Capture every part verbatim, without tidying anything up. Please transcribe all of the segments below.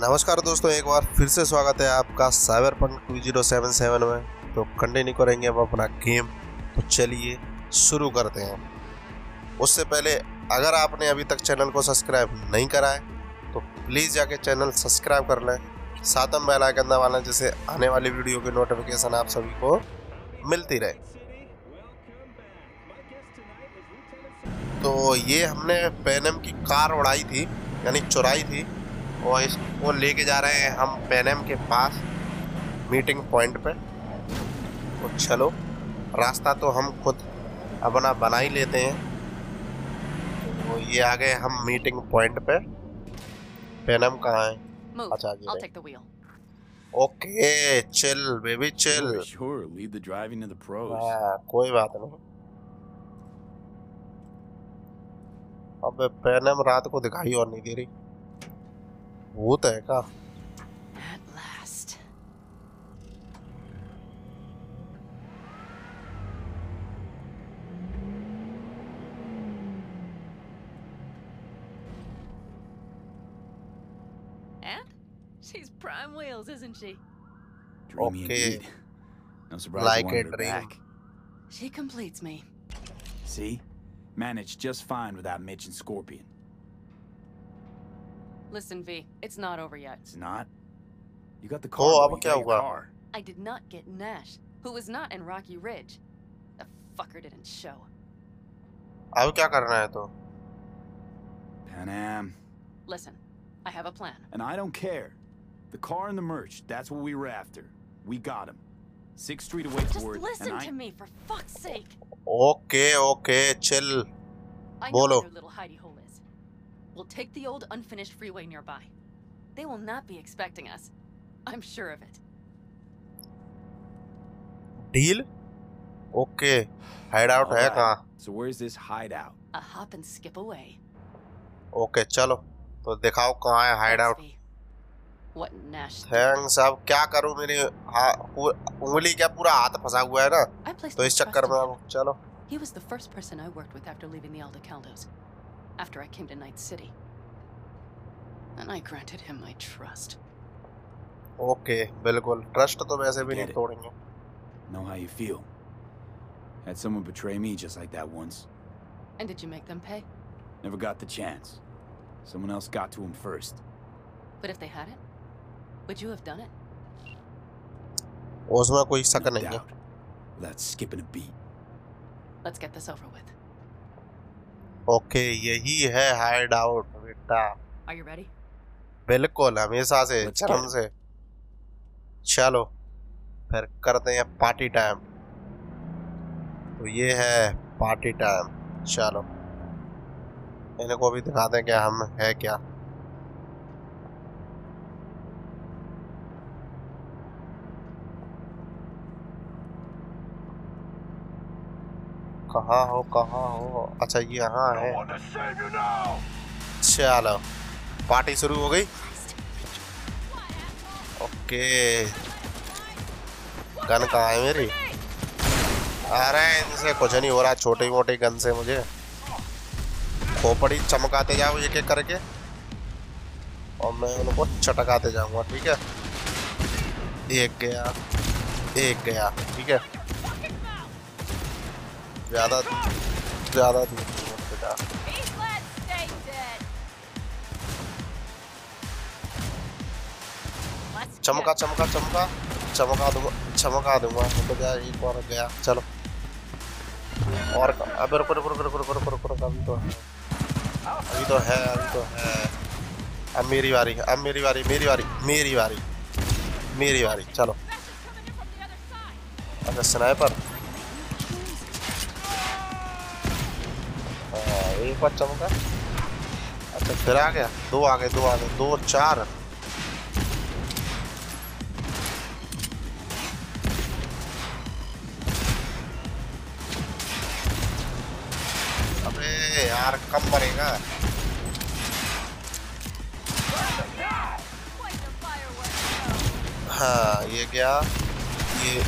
नमस्कार दोस्तों, एक बार फिर से स्वागत है आपका साइबरपंक ट्वेंटी सेवेंटी सेवन में। तो कंटिन्यू करेंगे अब अपना गेम, तो चलिए शुरू करते हैं। उससे पहले अगर आपने अभी तक चैनल को सब्सक्राइब नहीं करा है तो प्लीज़ जाके चैनल सब्सक्राइब कर लें, साथ में बेल आइकन दबा लें, जिससे आने वाली वीडियो की नोटिफिकेशन आप सभी को मिलती रहे। तो ये हमने पैनम की कार उड़ाई थी, यानी चुराई थी, और इसको लेके जा रहे हैं हम पैनम के पास मीटिंग पॉइंट पे। तो चलो, रास्ता तो हम खुद अपना बना ही लेते हैं। तो ये आ गए हम मीटिंग पॉइंट पे। पैनम कहाँ है? अच्छा, ये ओके, चिल बेबी चिल। हाँ, कोई बात नहीं। अबे पैनम रात को दिखाई और नहीं दे रही, भूत है का? Okay. Like a dream. She completes me. See? Managed just fine without Mitch and Scorpion. Listen, V, it's not over yet. It's not? You got the car. Oh, you got your car. I did not get Nash, who was not in Rocky Ridge. The fucker didn't show. Ab kya karna hai to? Panam. Listen, I have a plan. And I don't care. The car and the merch, that's what we were after. We got him. Sixth Street away forward. Just listen to me, for fuck's sake. Okay, okay, chill. I know where their little hidey hole is. We'll take the old unfinished freeway nearby. They will not be expecting us. I'm sure of it. Deal? Okay. Hideout hai kahan? So where's this hideout? A hop and skip away. Okay, chalo. To dikhao kahan hai hideout. What Nash? Thanks, अब क्या करूं, मेरे उंगली क्या पूरा हाथ फंसा हुआ है ना, तो इस चक्कर में अब चलो। He was the first person I worked with after leaving the Aldecaldos, after I came to Night City, and I granted him my trust. Okay, बिल्कुल trust तो वैसे भी नहीं तोड़ेंगे। Know how you feel? Had someone betray me just like that once. And did you make them pay? Never got the chance. Someone else got to him first. But if they hadn't? Would you have done it? उसमें कोई शक नहीं है। That's skipping a beat. Let's get this over with. Okay, यही है hideout बेटा। Are you ready? बिल्कुल, हमेशा से, चरम से। चलो, फिर करते हैं पार्टी टाइम। तो ये है पार्टी टाइम। चलो, इनको भी दिखाते हैं कि हम है क्या। कहाँ हो कहाँ हो? अच्छा, ये यहाँ है। चलो, पार्टी शुरू हो गई। ओके, गन कहाँ है मेरी? अरे इनसे कुछ नहीं हो रहा, छोटी मोटी गन से मुझे खोपड़ी चमकाते जाओ एक एक करके, और मैं उनको चटकाते जाऊंगा। ठीक है, एक गया एक गया। ठीक है, ज़्यादा ज़्यादा दूर बेटा। चमका चमका चमका चमका दूंगा चमका दूंगा तो क्या। एक और गया, चलो और। अब रुको रुको रुको रुको रुको रुको अभी तो अभी तो है अभी तो है अब मेरी बारी अब मेरी बारी मेरी बारी मेरी बारी मेरी बारी चलो। अच्छा, स्नाइपर एक बार चमका। अच्छा, फिर आ गया। दो आ गए, दो आ गए, दो चार। अबे यार, कम पड़ेगा। हाँ, ये क्या? ये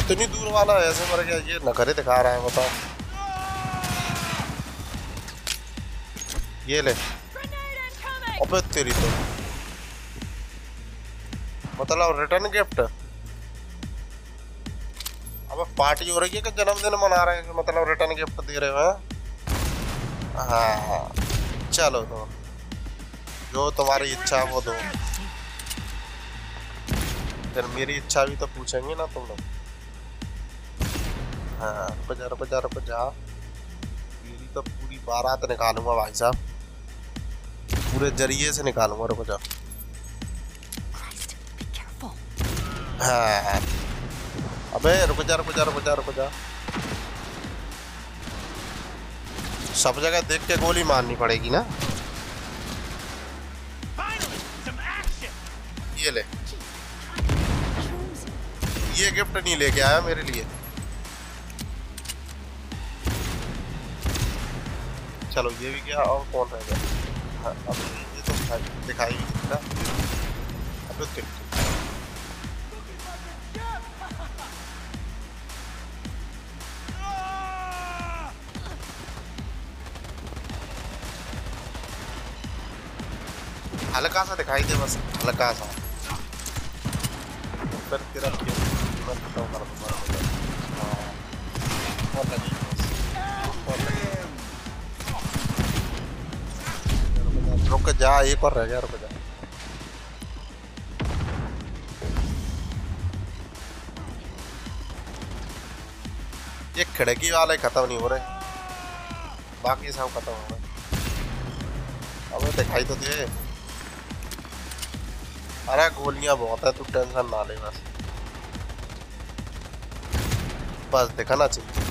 इतनी दूर वाला ऐसे मर गया। ये नखरे दिखा रहा है, बताओ। ये ले, अबे तेरी तो मतलब रिटर्न गिफ्ट। अब पार्टी हो रही है कि जन्मदिन मना रहे हैं, मतलब रिटर्न गिफ्ट दे रहे हैं। हाँ चलो दो, जो तुम्हारी इच्छा वो दो। फिर मेरी इच्छा भी तो पूछेंगे ना तुम लोग। हाँ रुपया रुपया रुपया, मेरी तो पूरी बारात निकालूंगा भाई साहब, पूरे जरिए से निकालूंगा। रुपया हाँ, अबे रुक जा रुक जा रुक जा रुक जा, सब जगह देख के गोली मारनी पड़ेगी ना। ये ले, ये गिफ्ट नहीं लेके आया मेरे लिए। चलो ये भी क्या, और कौन रह गया? हाँ, अब ये तो दिखाई नहीं देता। अब तो हल्का सा दिखाई दे बस, हल्का सा। फिर तेरा रुक जा, एक और रह गया, रुक जा। ये खिड़की वाले खत्म नहीं हो रहे, बाकी सब खत्म हो रहे। अब दिखाई तो दे। अरे गोलियां बहुत है, तू टेंशन ना ले बस, बस दिखाना चाहिए।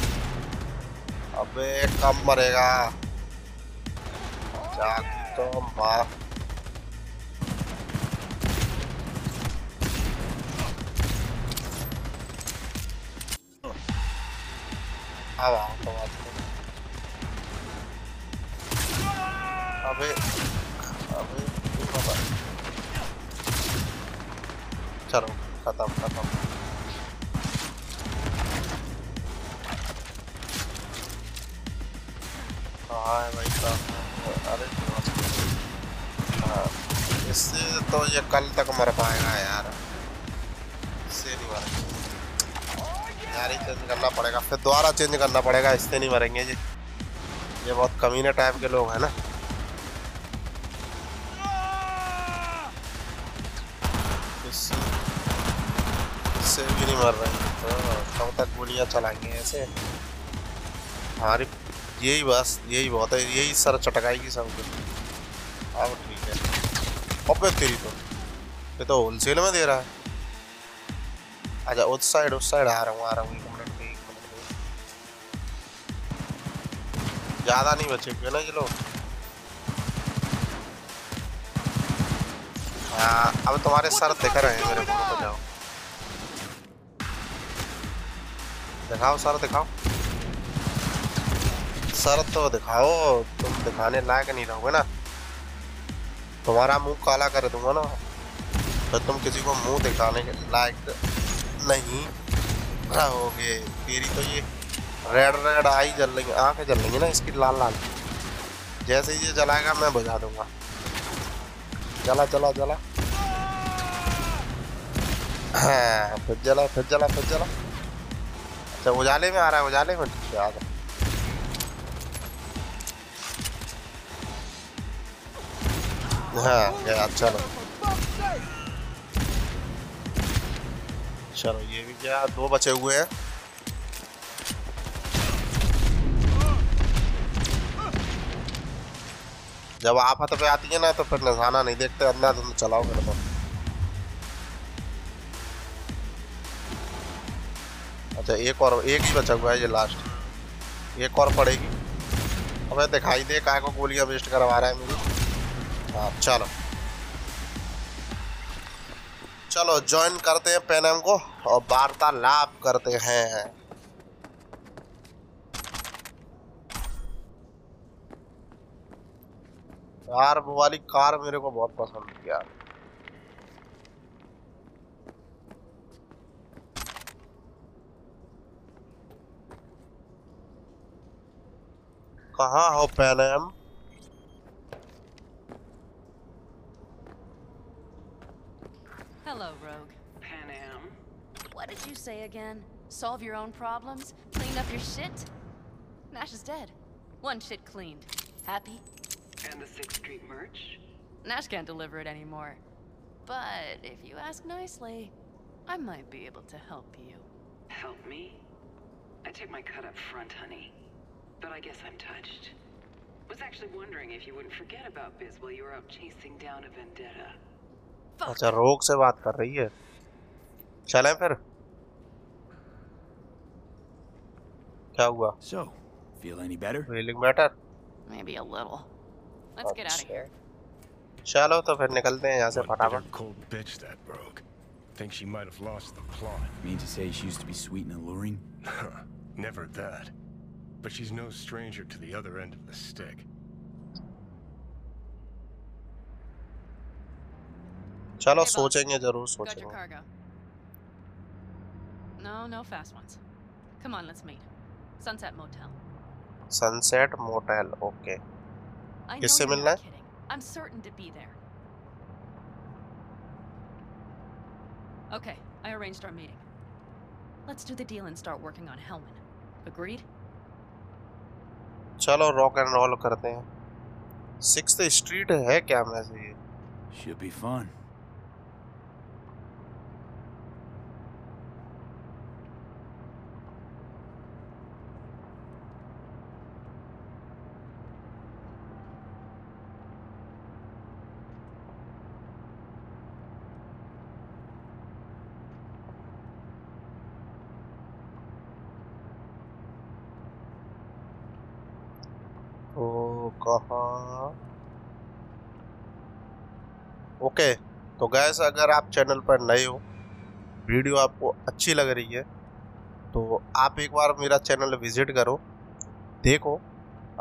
अबे कम मरेगा तो मार। अबे अबे चलो खत्म खत्म। हाँ भाई साहब, अरे इससे तो ये कल तक मर पाएगा यार, इससे नहीं मरेगा यार। ये चेंज करना पड़ेगा, फिर दोबारा चेंज करना पड़ेगा, इससे नहीं मरेंगे जी। ये बहुत कमीने टाइप के लोग हैं ना। से भी नहीं मर रहे तो कब तक गोलियाँ चलाएंगे ऐसे हमारी। यही बस, यही बहुत है, यही सर चटकाएगी सब कुछ। अब ठीक है। अब तेरी तो ये तो होलसेल में दे रहा है। अच्छा उस साइड उस साइड आ रहा हूँ आ रहा हूँ, एक मिनट में एक मिनट में। ज़्यादा नहीं बचेंगे ना ये लोग। हाँ अब तुम्हारे सर दिख रहे हैं मेरे को। तो जाओ दिखाओ सर, दिखाओ सर तो दिखाओ। तुम दिखाने लायक नहीं रहोगे ना, तुम्हारा मुंह काला कर दूंगा ना। तो तुम किसी को मुंह दिखाने के लायक नहीं रहोगे। मेरी तो ये रेड रेड आई जल लेंगे, आँखें जल लेंगी ना इसकी, लाल लाल। जैसे ही ये जलाएगा मैं बुझा दूंगा। जला जला जला, हाँ फिर जला फिर जला फिर जला। अच्छा उजाले में आ रहा है, उजाले में ठीक है आ जाए। हाँ गया, चलो चलो ये भी क्या, दो बचे हुए हैं। जब आफत पे आती है ना तो फिर निशाना नहीं देखते, अंदर तुम चलाओ मेरे को। अच्छा एक और, एक ही बचा हुआ है ये लास्ट, एक और पड़ेगी। अबे दिखाई दे, काय को गोलियां वेस्ट करवा रहा है मेरी। हाँ चलो चलो ज्वाइन करते हैं पैनम को और वार्तालाप करते हैं। यार वो वाली कार मेरे को बहुत पसंद है यार। कहाँ हो पैनम? Hello, Rogue. Panam. What did you say again? Solve your own problems? Clean up your shit? Nash is dead. One shit cleaned. Happy? And the Sixth Street merch? Nash can't deliver it anymore. But if you ask nicely, I might be able to help you. Help me? I took my cut up front, honey. But I guess I'm touched. Was actually wondering if you wouldn't forget about Biz while you were out chasing down a vendetta. Fuck. अच्छा रोग से बात कर रही है. चले फिर. क्या हुआ? So, feel any better? Feeling better? Maybe a little. Let's get out of here. चलो तो फिर निकलते हैं यहाँ से फटाफट. Cold bitch that broke. Think she might have lost the plot. Mean to say she used to be sweet and alluring? Never that. But she's no stranger to the other end of the stick. Chalo, hey, सोचेंगे जरूर सोचेंगे. Cargo. No, no fast ones. Come on, let's meet. Sunset Motel. Sunset Motel, okay. किससे मिलना है? I'm certain to be there. Okay, I arranged our meeting. Let's do the deal and start working on Hellman. Agreed? चलो rock and roll करते हैं. Sixth Street है क्या मैं से ये? Should be fun. ओके तो गाइस अगर आप चैनल पर नए हो, वीडियो आपको अच्छी लग रही है तो आप एक बार मेरा चैनल विजिट करो, देखो.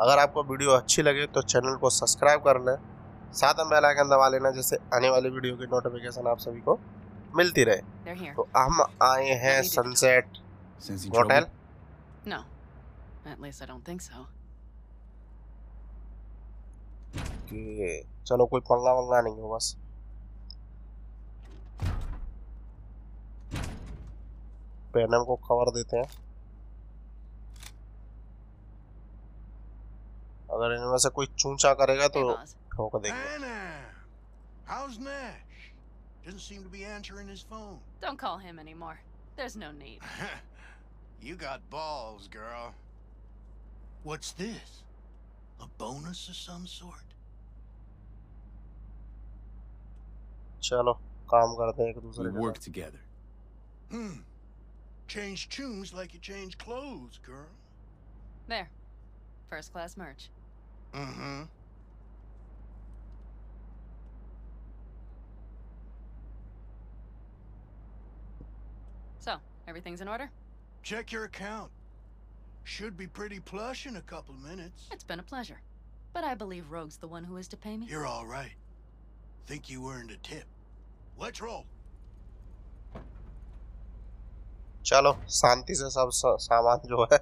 अगर आपको वीडियो अच्छी लगे तो चैनल को सब्सक्राइब कर लें, साथ में बेल आइकन दबा लेना जिससे आने वाली वीडियो की नोटिफिकेशन आप सभी को मिलती रहे. तो हम आए हैं sunset hotel. No at least I don't think so. Okay. चलो कोई पंगा वंगा नहीं हो बस. पैनम को कवर देते हैं. अगर इनमें से कोई चूंचा करेगा तो ठोक देंगे. How's Nash? Doesn't seem to be answering his phone. Don't call him anymore. There's no need. You got balls, girl. What's this? A bonus of some sort? चलो काम करते हैं एक दूसरे के. Work together. Hmm. Change tunes like you change clothes, girl. There. First class merch. Mm-hmm. So, everything's in order? Check your account. Should be pretty plush in a couple minutes. It's been a pleasure. But I believe Rogue's the one who is to pay me. You're all right. Think you earned a tip. Let's roll. Chalo, शांति से सब सामान जो है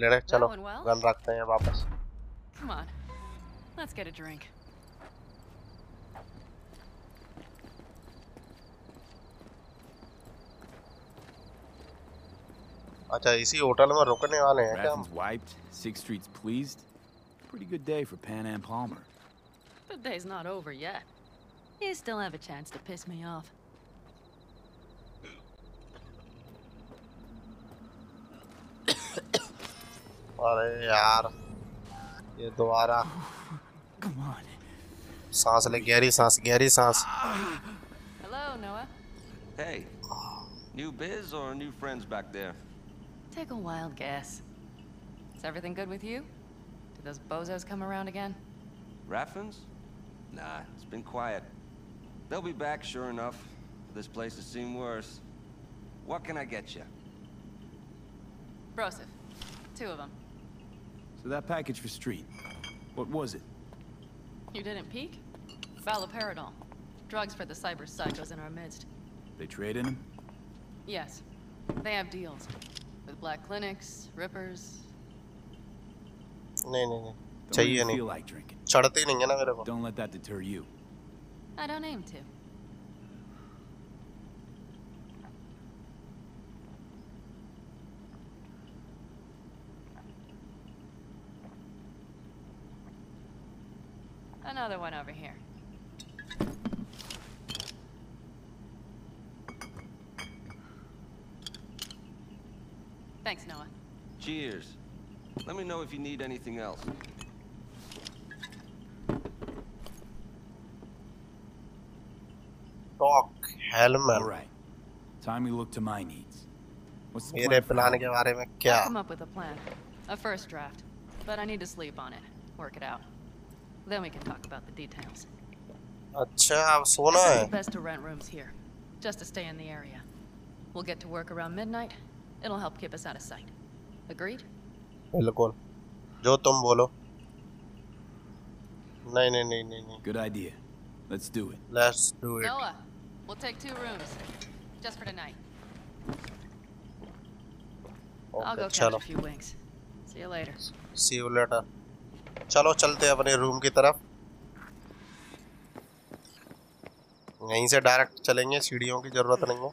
लेने चलो. Gun रखते हैं वापस. Come on. Let's get a drink. अच्छा इसी होटल में रुकने वाले हैं क्या हम? Wiped, Sixth Street's pleased. Pretty good day for Pan Am Palmer. The day's not over yet. You still have a chance to piss me off. अरे यार ये दोबारा. Come on. सांस ले गहरी सांस गहरी सांस. Hello, Noah. Hey. New biz or new friends back there? Take a wild guess. Is everything good with you? Did those bozos come around again? Raffins? Nah, it's been quiet. They'll be back sure enough. This place has seen worse. What can I get you? Broseph. Two of them. So that package for Street. What was it? You didn't peek? Valoperidol. Drugs for the cyber psychos in our midst. They trade in them? Yes. They have deals. With black clinics, rippers. No, no, no. Don't even feel like drinking. Don't let that deter you. I don't aim to. Another one over here. Thanks, Noah. Cheers. Let me know if you need anything else. Talk, Hellman. All right. Time we look to my needs. What's the plan? I'll come up with a plan. A first draft. But I need to sleep on it. Work it out. Then we can talk about the details. Achha, it's best to rent rooms here. Just to stay in the area. We'll get to work around midnight. It'll help keep us out of sight. Agreed? Bilkul. Jo tum bolo. Nahi nahi nahi nahi nahi. Good idea. Let's do it. Let's do it. Noah, we'll take two rooms just for tonight. Okay, I'll go catch a few wings. See you later. See you later. चलो चलते हैं अपने room की तरफ. यहीं से direct चलेंगे. सीढ़ियों की जरूरत नहीं है.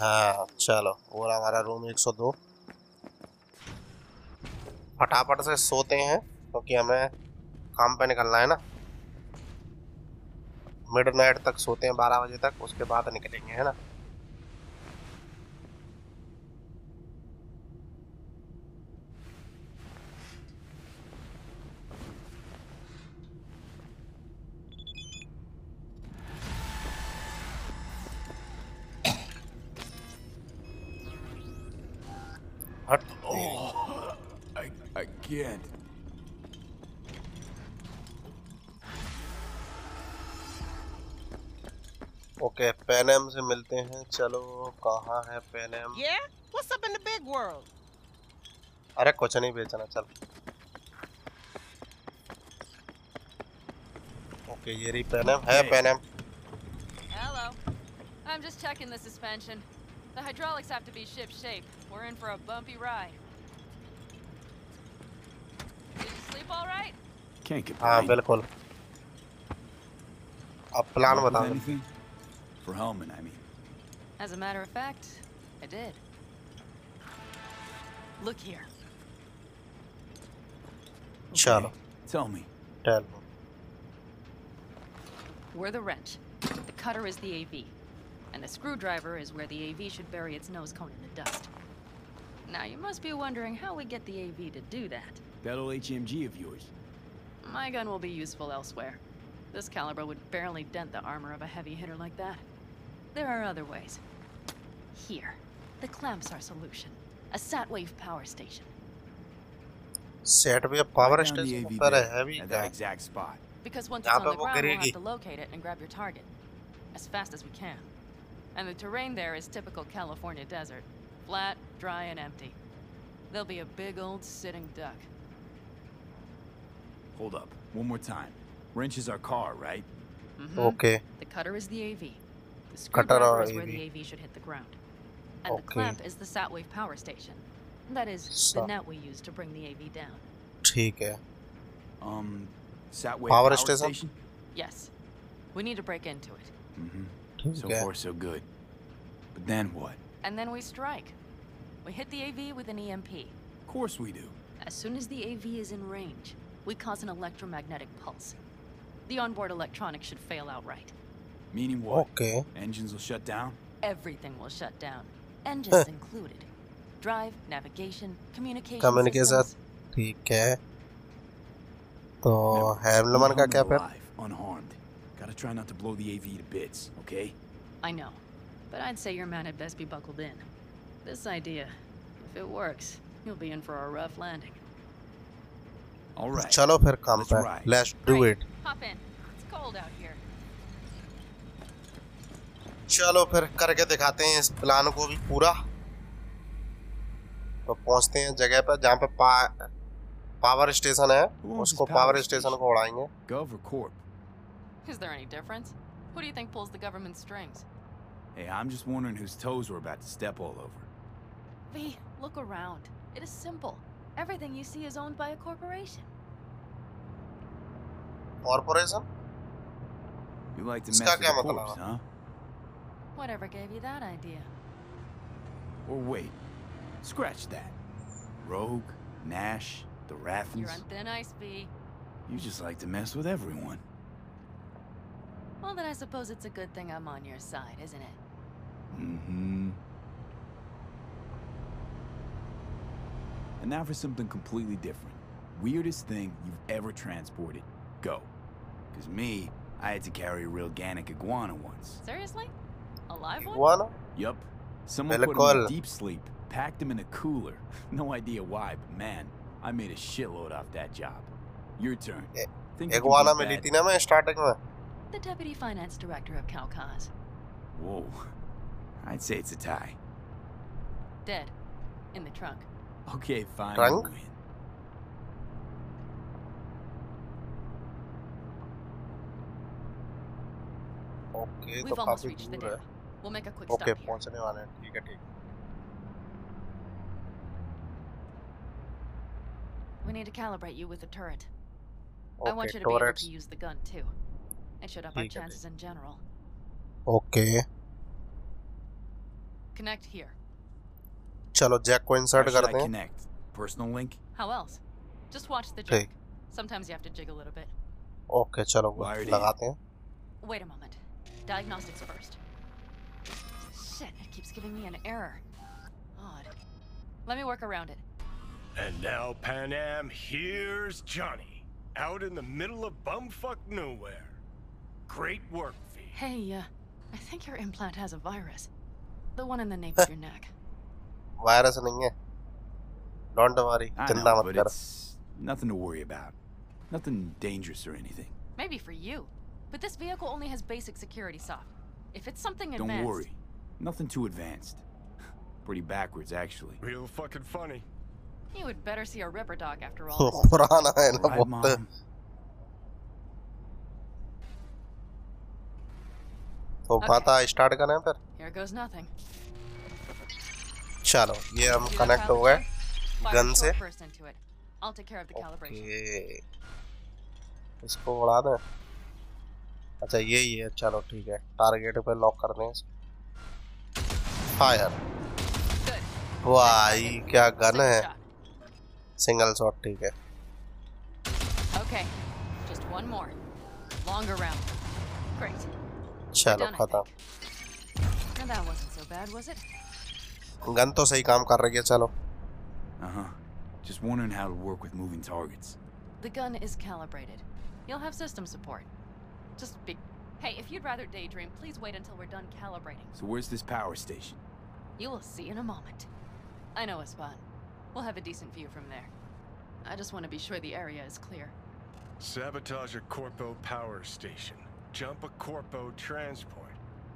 हाँ चलो. और हमारा रूम एक सौ दो. फटाफट से सोते हैं क्योंकि हमें काम पे निकलना है ना. मिडनाइट तक सोते हैं, बारह बजे तक. उसके बाद निकलेंगे, है ना. Oh, I, I can't. Okay, Panam se milte hain. Chalo, kahan hai Panam? Yeah, what's up in the big world? Arey kuch nahi bechna, chal. Okay, ye rahi Panam. Hey, Panam. Hello. I'm just checking the suspension. The hydraulics have to be ship-shape. We're in for a bumpy ride. Did you sleep all right? Can't get by. Ah, bilkul. A plan bata anything? For Hellman, I mean. As a matter of fact, I did. Look here. Chalo. Okay, tell me. Tell me. We're the wrench. The cutter is the A V. And the screwdriver is where the A V should bury its nose cone in the dust. Now, you must be wondering how we get the A V to do that. That old H M G of yours. My gun will be useful elsewhere. This caliber would barely dent the armor of a heavy hitter like that. There are other ways. Here, the clamps are solution. A SatWave power station. SatWave power station? But a heavy at that exact spot. Because once it's on the ground, we'll have to locate it and grab your target. As fast as we can. And the terrain there is typical California desert. Flat, dry, and empty. There'll be a big old sitting duck. Hold up. One more time. Wrench is our car, right? Mm-hmm. Okay. The cutter is the A V. The screwdriver is where the A V should hit the ground. And okay. The clamp is the SatWave power station. That is, so. The net we use to bring the A V down. ठीक है. Um, SatWave power, power station? station? Yes. We need to break into it. Mm-hmm. So okay. Far, so good. But then what? And then we strike. We hit the A V with an E M P. Of course we do. As soon as the A V is in range, we cause an electromagnetic pulse. The onboard electronics should fail outright. Meaning what? Okay. Engines will shut down? Everything will shut down. Engines huh. included. Drive, navigation, communication systems. Okay. So, Hellman ka kya plan? Unharmed. Gotta try not to blow the A V to bits, okay? I know, but I'd say your man had best be buckled in. This idea, if it works, you'll be in for a rough landing. All right. Chalo phir kaam pe. Let's do it. Hop in. It's cold out here. Chalo phir karke dikhate hain is plan ko bhi pura. To pahunchte hain jagah pe jahan pe power station hai. Usko power station ko udayenge. Gov or Corp? Is there any difference? Who do you think pulls the government strings? Hey, I'm just wondering whose toes we're about to step all over. V, look around. It is simple. Everything you see is owned by a corporation. Corporation? You like to mess with the corpse, huh? Whatever gave you that idea? Or wait, scratch that. Rogue, Nash, the Rathens. You're on thin ice, V. You just like to mess with everyone. Well, then I suppose it's a good thing I'm on your side, isn't it? Mm-hmm. And now for something completely different. Weirdest thing you've ever transported. Go. Because me, I had to carry a real Gannic iguana once. Seriously? A live one? Iguana? Yup. Someone put him in deep sleep, packed him in a cooler. No idea why, but man, I made a shitload off that job. Your turn. Think iguana me liti na main starting mein. The deputy finance director of CalCas. Whoa. I'd say it's a tie. Dead. In the trunk. Okay, fine. Trunk? I'll win. Okay, we've almost reached the dam. We'll make a quick stop. Okay, पहुंचने वाले हैं. ठीक है, ठीक. We need to calibrate you with the turret. Okay, I want you to turrets. Be able to use the gun too. It should up our chances in general. Okay. Connect here. चलो jack को insert करते हैं. Connect. Personal link. How else? Just watch the jig. Sometimes you have to jig a little bit. Okay, चलो लगाते हैं. Wait a moment. Diagnostics first. Shit, it keeps giving me an error. Odd. Let me work around it. And now, Panam, here's Johnny, out in the middle of bumfuck nowhere. Great work, V. Hey, uh, I think your implant has a virus. The one in the nape of your neck. Virus nahi hai. Don't worry. I know, but it's nothing to worry about. Nothing dangerous or anything. Maybe for you. But this vehicle only has basic security soft. If it's something advanced... Don't worry. Nothing too advanced. Pretty backwards, actually. Real fucking funny. You would better see a ripper dog after all. Right, Mom. Okay. Here goes nothing. Chalo, yeah, I'm connect ho gaye gun se. I'll take care of the calibration. Okay. इसको उड़ा दे. अच्छा ये ये चलो ठीक है target पे lock कर दें फायर वाह ये क्या गन है सिंगल शॉट ठीक है okay just one more longer round great चलो खत्म गन तो सही काम कर रही है चलो uh-huh. Just wondering how to work with moving targets. The gun is calibrated. You'll have system support. Just be... Hey, if you'd rather daydream, please wait until we're done calibrating. So where's this power station? You will see in a moment. I know a spot. We'll have a decent view from there. I just want to be sure the area is clear. Sabotage a Corpo power station. Jump a Corpo transport.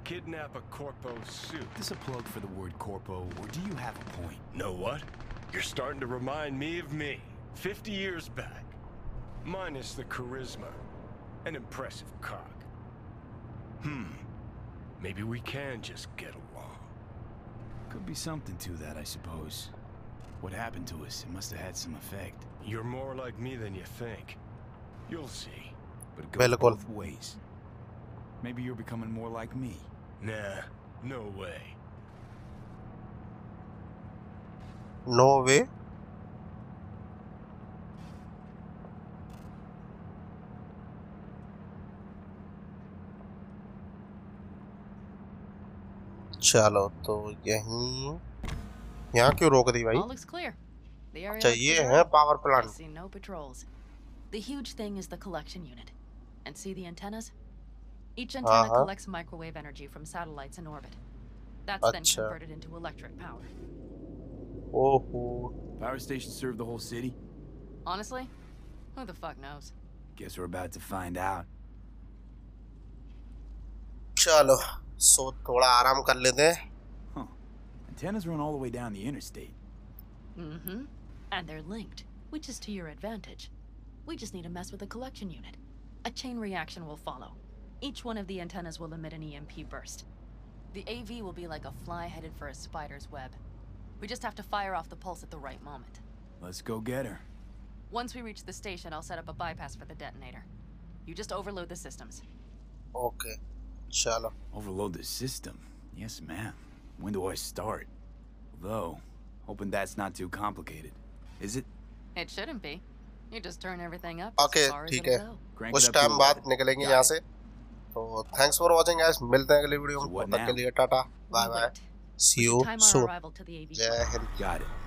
Kidnap a Corpo suit. Is this a plug for the word Corpo, or do you have a point? Know what? You're starting to remind me of me. Fifty years back. Minus the charisma. An impressive cock. Hmm. Maybe we can just get along. Could be something to that, I suppose. What happened to us, it must have had some effect. You're more like me than you think. You'll see. But it goes both ways. Maybe you're becoming more like me. Nah, no way. No way? चलो तो यहीं यहाँ क्यों रोक दी भाई अच्छा ये है power plant The huge thing is the collection unit. And see the antennas? Each antenna collects microwave energy from satellites in orbit. That's then converted into electric power. Oh, power stations serve the whole city? Honestly, who the fuck knows? Guess we're about to find out. चलो So, थोड़ा आराम कर लेते हैं. Huh. Antennas run all the way down the interstate. Mm-hmm. And they're linked, which is to your advantage. We just need to mess with the collection unit. A chain reaction will follow. Each one of the antennas will emit an E M P burst. The A V will be like a fly headed for a spider's web. We just have to fire off the pulse at the right moment. Let's go get her. Once we reach the station, I'll set up a bypass for the detonator. You just overload the systems. Okay. Shallow. Overload the system. Yes, ma'am. When do I start? Though, hoping that's not too complicated. Is it? It shouldn't be. You just turn everything up. Okay, ठीक है. कुछ time बाद निकलेंगे यहाँ से. तो thanks for watching guys. मिलते हैं अगली वीडियो में. तब तक के लिए Tata. Bye bye. See you soon. Yeah, got it.